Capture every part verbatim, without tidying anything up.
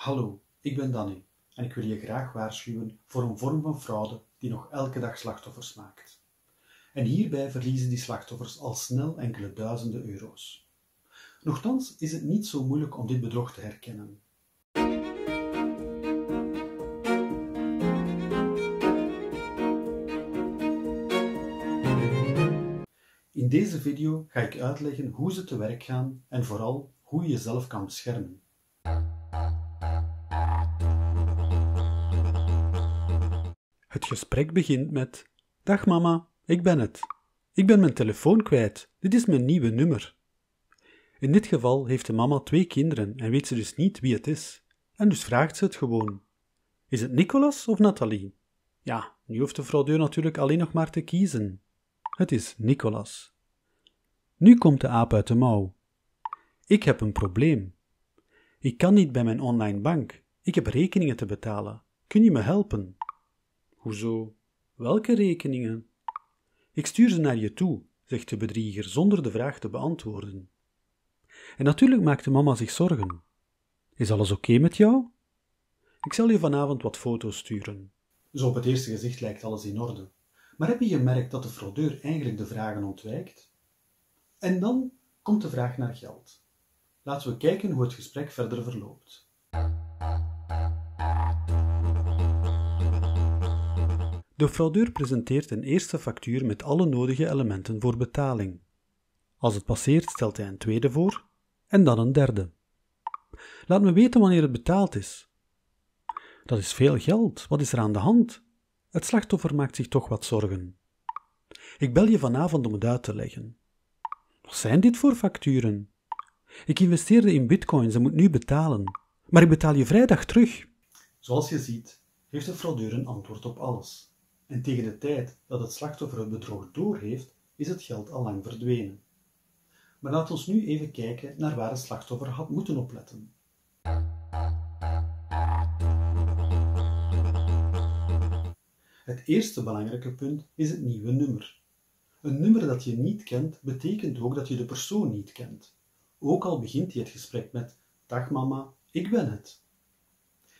Hallo, ik ben Dani en ik wil je graag waarschuwen voor een vorm van fraude die nog elke dag slachtoffers maakt. En hierbij verliezen die slachtoffers al snel enkele duizenden euro's. Nochtans is het niet zo moeilijk om dit bedrog te herkennen. In deze video ga ik uitleggen hoe ze te werk gaan en vooral hoe je jezelf kan beschermen. Het gesprek begint met: "Dag mama, ik ben het. Ik ben mijn telefoon kwijt. Dit is mijn nieuwe nummer." In dit geval heeft de mama twee kinderen en weet ze dus niet wie het is. En dus vraagt ze het gewoon. Is het Nicolas of Nathalie? Ja, nu hoeft de fraudeur natuurlijk alleen nog maar te kiezen. Het is Nicolas. Nu komt de aap uit de mouw. Ik heb een probleem. Ik kan niet bij mijn online bank. Ik heb rekeningen te betalen. Kun je me helpen? Hoezo? Welke rekeningen? Ik stuur ze naar je toe, zegt de bedrieger zonder de vraag te beantwoorden. En natuurlijk maakt de mama zich zorgen. Is alles oké met jou? Ik zal je vanavond wat foto's sturen. Zo op het eerste gezicht lijkt alles in orde. Maar heb je gemerkt dat de fraudeur eigenlijk de vragen ontwijkt? En dan komt de vraag naar geld. Laten we kijken hoe het gesprek verder verloopt. De fraudeur presenteert een eerste factuur met alle nodige elementen voor betaling. Als het passeert, stelt hij een tweede voor en dan een derde. Laat me weten wanneer het betaald is. Dat is veel geld, wat is er aan de hand? Het slachtoffer maakt zich toch wat zorgen. Ik bel je vanavond om het uit te leggen. Wat zijn dit voor facturen? Ik investeerde in bitcoins en moet nu betalen, maar ik betaal je vrijdag terug. Zoals je ziet, heeft de fraudeur een antwoord op alles. En tegen de tijd dat het slachtoffer het bedrog doorheeft, is het geld al lang verdwenen. Maar laat ons nu even kijken naar waar het slachtoffer had moeten opletten. Het eerste belangrijke punt is het nieuwe nummer. Een nummer dat je niet kent, betekent ook dat je de persoon niet kent. Ook al begint hij het gesprek met: "Dag mama, ik ben het."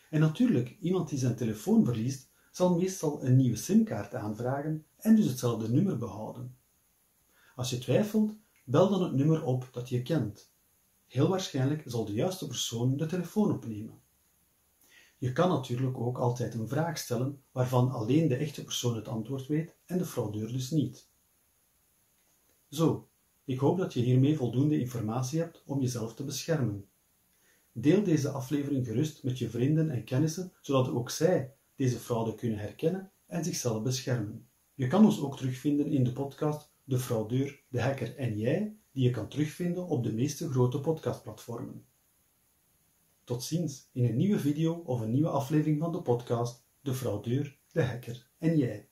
En natuurlijk, iemand die zijn telefoon verliest, zal meestal een nieuwe simkaart aanvragen en dus hetzelfde nummer behouden. Als je twijfelt, bel dan het nummer op dat je kent. Heel waarschijnlijk zal de juiste persoon de telefoon opnemen. Je kan natuurlijk ook altijd een vraag stellen waarvan alleen de echte persoon het antwoord weet en de fraudeur dus niet. Zo, ik hoop dat je hiermee voldoende informatie hebt om jezelf te beschermen. Deel deze aflevering gerust met je vrienden en kennissen, zodat ook zij deze fraude kunnen herkennen en zichzelf beschermen. Je kan ons ook terugvinden in de podcast De Fraudeur, De Hacker en Jij, die je kan terugvinden op de meeste grote podcastplatformen. Tot ziens in een nieuwe video of een nieuwe aflevering van de podcast De Fraudeur, De Hacker en Jij.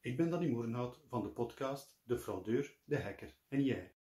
Ik ben Dani Moerenhout van de podcast De Fraudeur, De Hacker en Jij.